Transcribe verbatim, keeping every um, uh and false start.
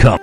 Welcome